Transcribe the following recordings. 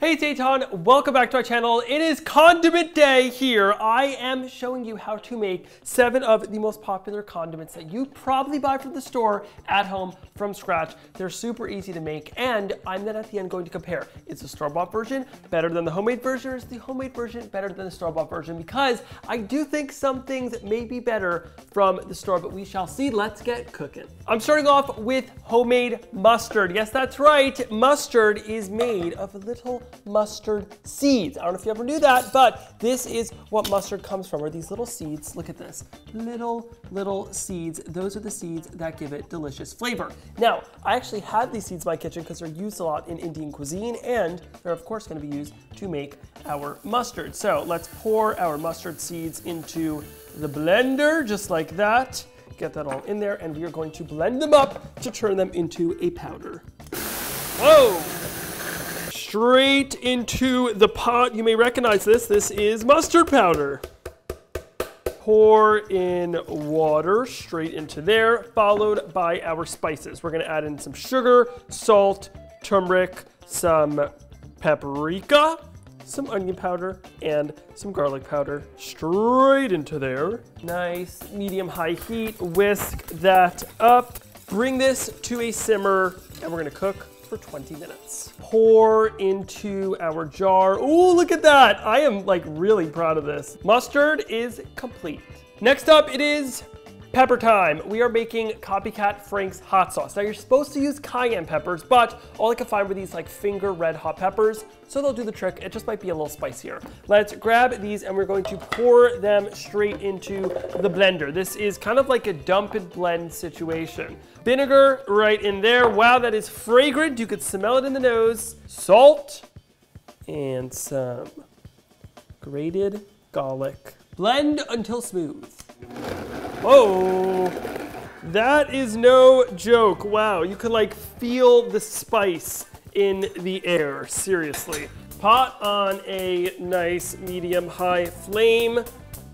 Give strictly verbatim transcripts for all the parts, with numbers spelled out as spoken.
Hey, it's Eitan, welcome back to our channel. It is condiment day here. I am showing you how to make seven of the most popular condiments that you probably buy from the store at home from scratch. They're super easy to make, and I'm then at the end going to compare. Is the store-bought version better than the homemade version, or is the homemade version better than the store-bought version? Because I do think some things may be better from the store, but we shall see. Let's get cooking. I'm starting off with homemade mustard. Yes, that's right. Mustard is made of a little mustard seeds. I don't know if you ever knew that, but this is what mustard comes from, are these little seeds. Look at this. Little, little seeds. Those are the seeds that give it delicious flavor. Now, I actually have these seeds in my kitchen because they're used a lot in Indian cuisine, and they're of course going to be used to make our mustard. So let's pour our mustard seeds into the blender, just like that. Get that all in there, and we are going to blend them up to turn them into a powder. Whoa! Straight into the pot. You may recognize this. This is mustard powder. Pour in water straight into there, followed by our spices. We're gonna add in some sugar, salt, turmeric, some paprika, some onion powder, and some garlic powder straight into there. Nice, medium-high heat. Whisk that up. Bring this to a simmer, and we're gonna cook for twenty minutes. Pour into our jar. Ooh, look at that. I am like really proud of this. Mustard is complete. Next up, it is pepper time. We are making copycat Frank's hot sauce. Now you're supposed to use cayenne peppers, but all I could find were these like finger red hot peppers. So they'll do the trick. It just might be a little spicier. Let's grab these and we're going to pour them straight into the blender. This is kind of like a dump and blend situation. Vinegar right in there. Wow, that is fragrant. You could smell it in the nose. Salt and some grated garlic. Blend until smooth. Whoa, that is no joke. Wow, you can like feel the spice in the air, seriously. Pot on a nice medium-high flame.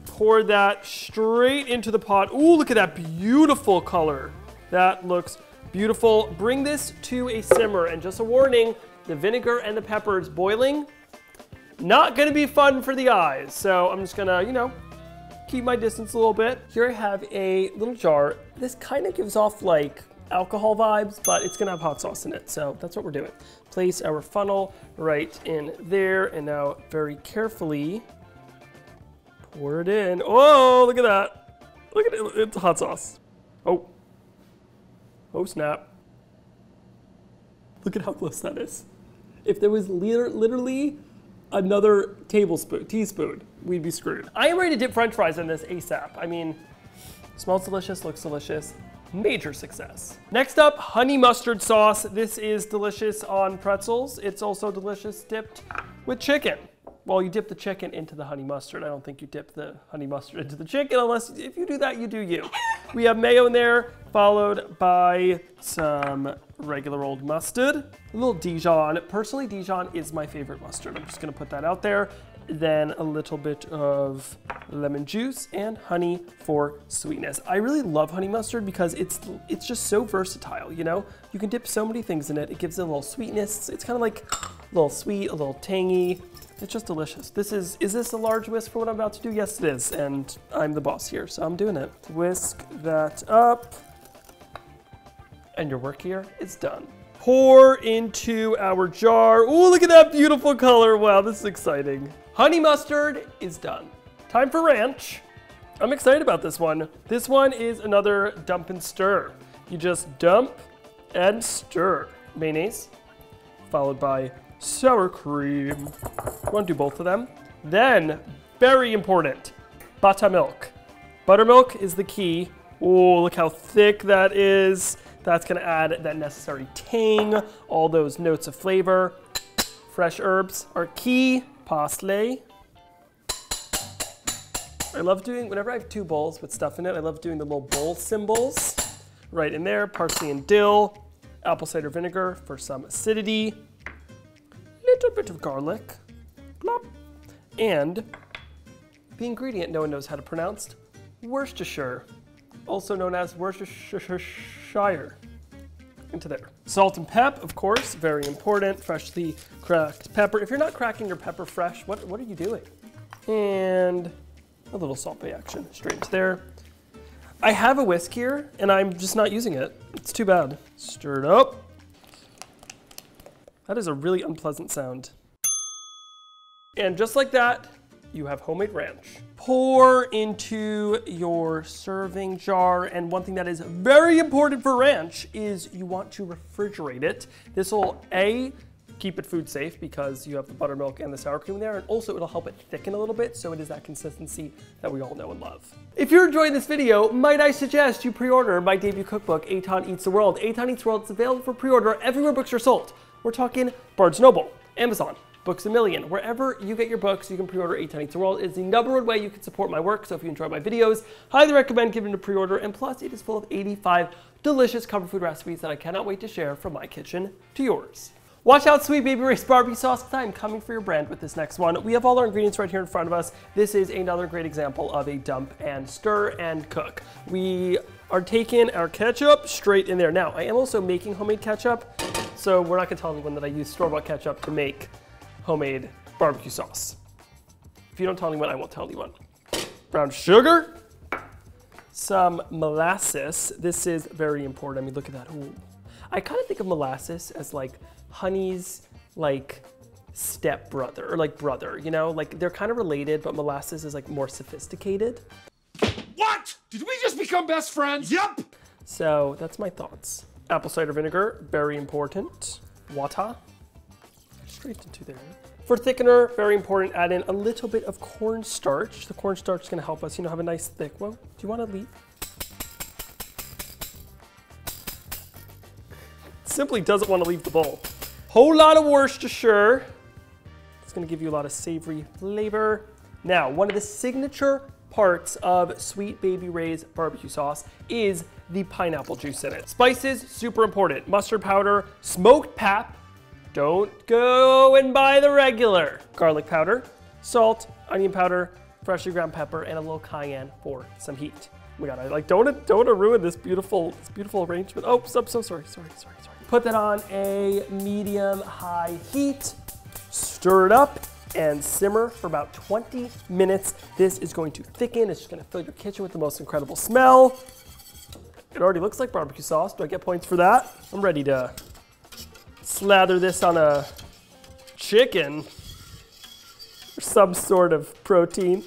Pour that straight into the pot. Ooh, look at that beautiful color. That looks beautiful. Bring this to a simmer, and just a warning, the vinegar and the pepper is boiling. Not gonna be fun for the eyes, so I'm just gonna, you know, keep my distance a little bit. Here I have a little jar. This kind of gives off like alcohol vibes, but it's gonna have hot sauce in it, so that's what we're doing. Place our funnel right in there, and now very carefully pour it in. Oh, look at that. Look at it, it's hot sauce. Oh, oh snap. Look at how close that is. If there was literally another tablespoon, teaspoon, we'd be screwed. I am ready to dip French fries in this ASAP. I mean, smells delicious, looks delicious. Major success. Next up, honey mustard sauce. This is delicious on pretzels. It's also delicious dipped with chicken. Well, you dip the chicken into the honey mustard. I don't think you dip the honey mustard into the chicken, unless, if you do that, you do you. We have mayo in there, followed by some regular old mustard. A little Dijon. Personally, Dijon is my favorite mustard. I'm just gonna put that out there. Then a little bit of lemon juice and honey for sweetness. I really love honey mustard because it's it's just so versatile, you know? You can dip so many things in it. It gives it a little sweetness. It's kind of like a little sweet, a little tangy. It's just delicious. This is, is this a large whisk for what I'm about to do? Yes, it is, and I'm the boss here, so I'm doing it. Whisk that up, and your work here is done. Pour into our jar. Ooh, look at that beautiful color. Wow, this is exciting. Honey mustard is done. Time for ranch. I'm excited about this one. This one is another dump and stir. You just dump and stir. Mayonnaise, followed by sour cream. You wanna do both of them. Then, very important, buttermilk. Buttermilk is the key. Oh, look how thick that is. That's gonna add that necessary tang, all those notes of flavor. Fresh herbs are key. Parsley. I love doing, whenever I have two bowls with stuff in it, I love doing the little bowl symbols. Right in there, parsley and dill. Apple cider vinegar for some acidity. Little bit of garlic. Plop. And the ingredient no one knows how to pronounce, Worcestershire. Also known as Worcestershire. into there. Salt and pep, of course, very important. Freshly cracked pepper. If you're not cracking your pepper fresh, what, what are you doing? And a little salt bay action straight into there. I have a whisk here, and I'm just not using it. It's too bad. Stir it up. That is a really unpleasant sound. And just like that, you have homemade ranch. Pour into your serving jar, and one thing that is very important for ranch is you want to refrigerate it. This will A, keep it food safe because you have the buttermilk and the sour cream there, and also it'll help it thicken a little bit so it is that consistency that we all know and love. If you're enjoying this video, might I suggest you pre-order my debut cookbook, Eitan Eats the World. Eitan Eats the World is available for pre-order everywhere books are sold. We're talking Barnes and Noble, Amazon, Books A Million. Wherever you get your books, you can pre-order Eitan Eats the World. It's the number one way you can support my work, so if you enjoy my videos, highly recommend giving it a pre-order, and plus it is full of eighty-five delicious comfort food recipes that I cannot wait to share from my kitchen to yours. Watch out, Sweet Baby Ray's barbecue sauce, because I am coming for your brand with this next one. We have all our ingredients right here in front of us. This is another great example of a dump and stir and cook. We are taking our ketchup straight in there. Now, I am also making homemade ketchup, so we're not gonna tell anyone that I use store-bought ketchup to make homemade barbecue sauce. If you don't tell anyone, I won't tell anyone. Brown sugar, some molasses. This is very important. I mean, look at that. Ooh. I kind of think of molasses as like honey's like stepbrother or like brother, you know? Like they're kind of related, but molasses is like more sophisticated. What? Did we just become best friends? Yep. So that's my thoughts. Apple cider vinegar, very important. Water. Straight into there. For thickener, very important, add in a little bit of cornstarch. The cornstarch is going to help us, you know, have a nice thick. Well, do you want to leave? Simply doesn't want to leave the bowl. Whole lot of Worcestershire. It's going to give you a lot of savory flavor. Now, one of the signature parts of Sweet Baby Ray's barbecue sauce is the pineapple juice in it. Spices, super important. Mustard powder, smoked pap. Don't go and buy the regular. Garlic powder, salt, onion powder, freshly ground pepper, and a little cayenne for some heat. Oh my God, I like don't don't ruin this beautiful this beautiful arrangement. Oh, so, so sorry, sorry, sorry, sorry. Put that on a medium-high heat. Stir it up and simmer for about twenty minutes. This is going to thicken. It's just going to fill your kitchen with the most incredible smell. It already looks like barbecue sauce. Do I get points for that? I'm ready to slather this on a chicken or some sort of protein.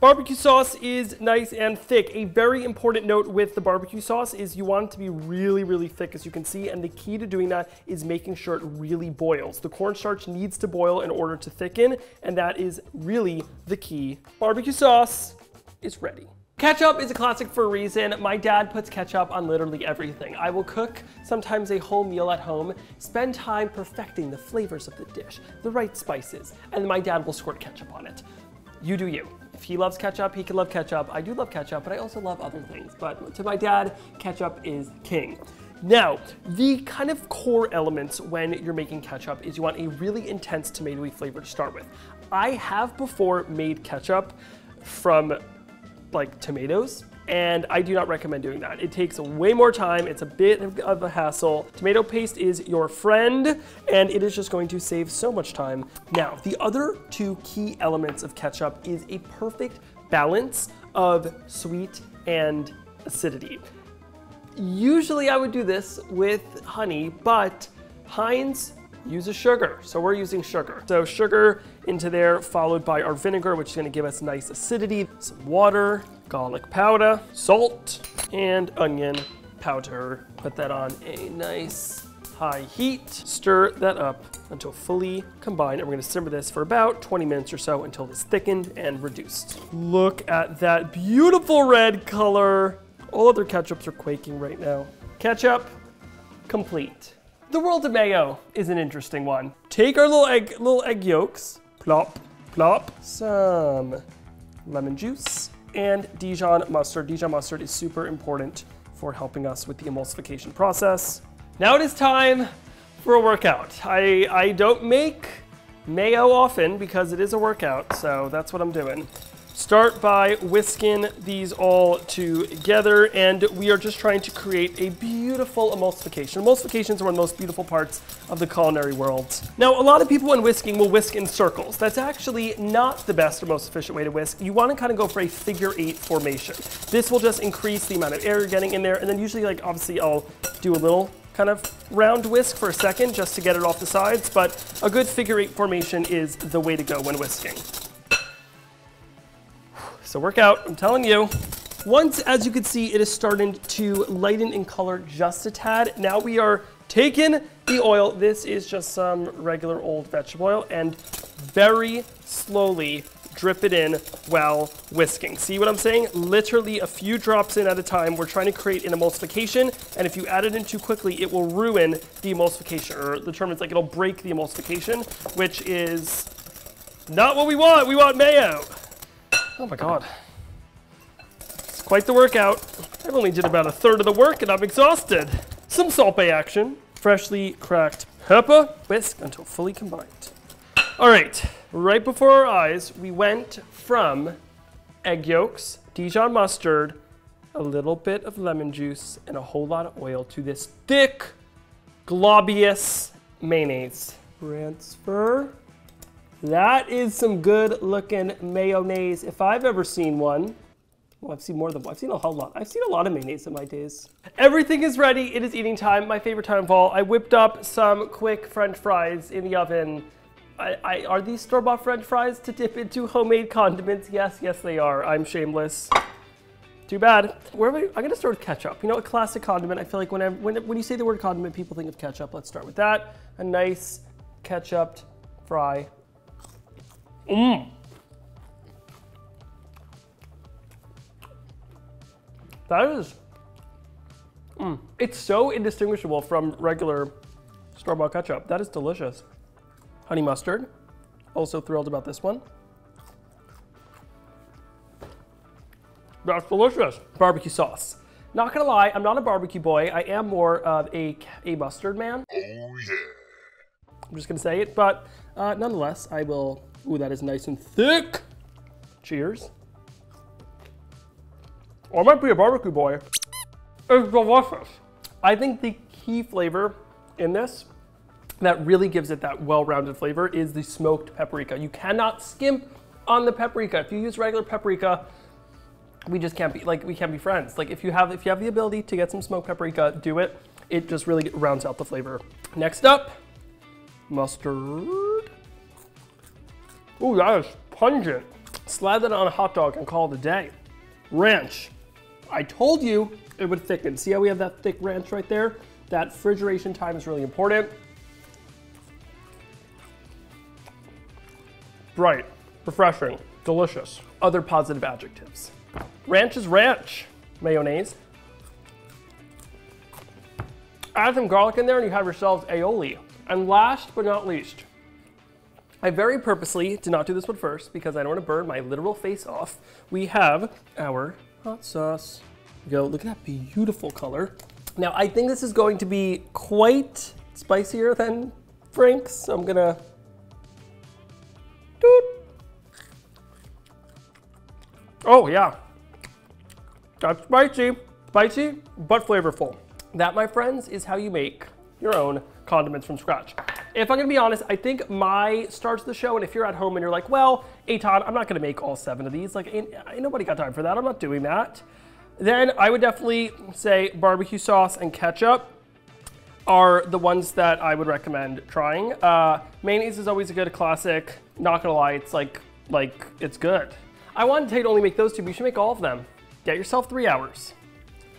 Barbecue sauce is nice and thick. A very important note with the barbecue sauce is you want it to be really, really thick, as you can see, and the key to doing that is making sure it really boils. The cornstarch needs to boil in order to thicken, and that is really the key. Barbecue sauce is ready. Ketchup is a classic for a reason. My dad puts ketchup on literally everything. I will cook sometimes a whole meal at home, spend time perfecting the flavors of the dish, the right spices, and my dad will squirt ketchup on it. You do you. If he loves ketchup, he can love ketchup. I do love ketchup, but I also love other things. But to my dad, ketchup is king. Now, the kind of core elements when you're making ketchup is you want a really intense tomatoey flavor to start with. I have before made ketchup from like tomatoes, and I do not recommend doing that. It takes way more time, it's a bit of a hassle. Tomato paste is your friend, and it is just going to save so much time. Now, the other two key elements of ketchup is a perfect balance of sweet and acidity. Usually I would do this with honey, but Heinz uses sugar, so we're using sugar. So sugar into there, followed by our vinegar, which is gonna give us nice acidity, some water, garlic powder, salt, and onion powder. Put that on a nice high heat. Stir that up until fully combined, and we're gonna simmer this for about twenty minutes or so until it's thickened and reduced. Look at that beautiful red color. All other ketchups are quaking right now. Ketchup complete. The world of mayo is an interesting one. Take our little egg, little egg yolks, plop, plop, some lemon juice, and Dijon mustard. Dijon mustard is super important for helping us with the emulsification process. Now it is time for a workout. I, I don't make mayo often because it is a workout, so that's what I'm doing. Start by whisking these all together, and we are just trying to create a beautiful emulsification. Emulsifications are one of the most beautiful parts of the culinary world. Now, a lot of people when whisking will whisk in circles. That's actually not the best or most efficient way to whisk. You want to kind of go for a figure eight formation. This will just increase the amount of air you're getting in there, and then usually, like, obviously I'll do a little kind of round whisk for a second just to get it off the sides, but a good figure eight formation is the way to go when whisking. So work out, I'm telling you. Once, as you can see, it is starting to lighten in color just a tad. Now we are taking the oil. This is just some regular old vegetable oil, and very slowly drip it in while whisking. See what I'm saying? Literally a few drops in at a time. We're trying to create an emulsification, and if you add it in too quickly, it will ruin the emulsification, or the term is like it'll break the emulsification, which is not what we want. We want mayo. Oh my God. It's quite the workout. I only did about a third of the work and I'm exhausted. Some salt bay action. Freshly cracked pepper. Whisk until fully combined. All right, right before our eyes, we went from egg yolks, Dijon mustard, a little bit of lemon juice, and a whole lot of oil to this thick, globuous mayonnaise. Transfer. That is some good looking mayonnaise if I've ever seen one. Well, I've seen more than one. I've seen a whole lot. I've seen a lot of mayonnaise in my days. Everything is ready. It is eating time, my favorite time of all. I whipped up some quick French fries in the oven. I, I, are these store-bought French fries to dip into homemade condiments? Yes, yes they are. I'm shameless. Too bad. Where am I? I'm gonna start with ketchup. You know, a classic condiment. I feel like when, I, when, when you say the word condiment, people think of ketchup. Let's start with that. A nice ketchup fry. Mmm. That is, mm. It's so indistinguishable from regular store-bought ketchup. That is delicious. Honey mustard, also thrilled about this one. That's delicious. Barbecue sauce. Not gonna lie, I'm not a barbecue boy. I am more of a, a mustard man. Oh yeah. I'm just gonna say it, but uh, nonetheless, I will. Ooh, that is nice and thick. Cheers. Or I might be a barbecue boy. It's delicious. I think the key flavor in this that really gives it that well-rounded flavor is the smoked paprika. You cannot skimp on the paprika. If you use regular paprika, we just can't be like we can't be friends. Like if you have if you have the ability to get some smoked paprika, do it. It just really rounds out the flavor. Next up, mustard. Ooh, that is pungent. Slide that on a hot dog and call it a day. Ranch. I told you it would thicken. See how we have that thick ranch right there? That refrigeration time is really important. Bright, refreshing, delicious. Other positive adjectives. Ranch is ranch. Mayonnaise. Add some garlic in there and you have yourselves aioli. And last but not least, I very purposely did not do this one first because I don't want to burn my literal face off. We have our hot sauce. Go, look at that beautiful color. Now, I think this is going to be quite spicier than Frank's, so I'm gonna. Doot. Oh yeah, that's spicy. Spicy, but flavorful. That, my friends, is how you make your own condiments from scratch. If I'm gonna be honest, I think my starts the show, and if you're at home and you're like, well, Eitan, I'm not gonna make all seven of these, like, ain't, ain't nobody got time for that, I'm not doing that. Then I would definitely say barbecue sauce and ketchup are the ones that I would recommend trying. Uh, mayonnaise is always a good classic. Not gonna lie, it's like, like, it's good. I wanted to only make those two, but you should make all of them. Get yourself three hours.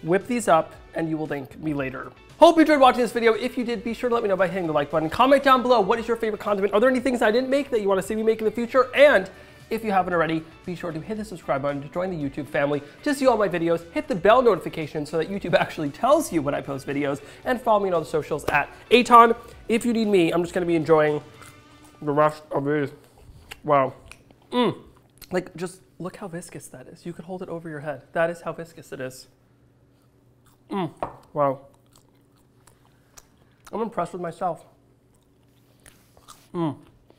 Whip these up, and you will thank me later. Hope you enjoyed watching this video. If you did, be sure to let me know by hitting the like button. Comment down below, what is your favorite condiment? Are there any things I didn't make that you want to see me make in the future? And if you haven't already, be sure to hit the subscribe button to join the YouTube family to see all my videos. Hit the bell notification so that YouTube actually tells you when I post videos. And follow me on all the socials at Eitan. If you need me, I'm just going to be enjoying the rest of these. Wow. Mm. Like, just look how viscous that is. You could hold it over your head. That is how viscous it is. Mm. Wow. I'm impressed with myself. Mm.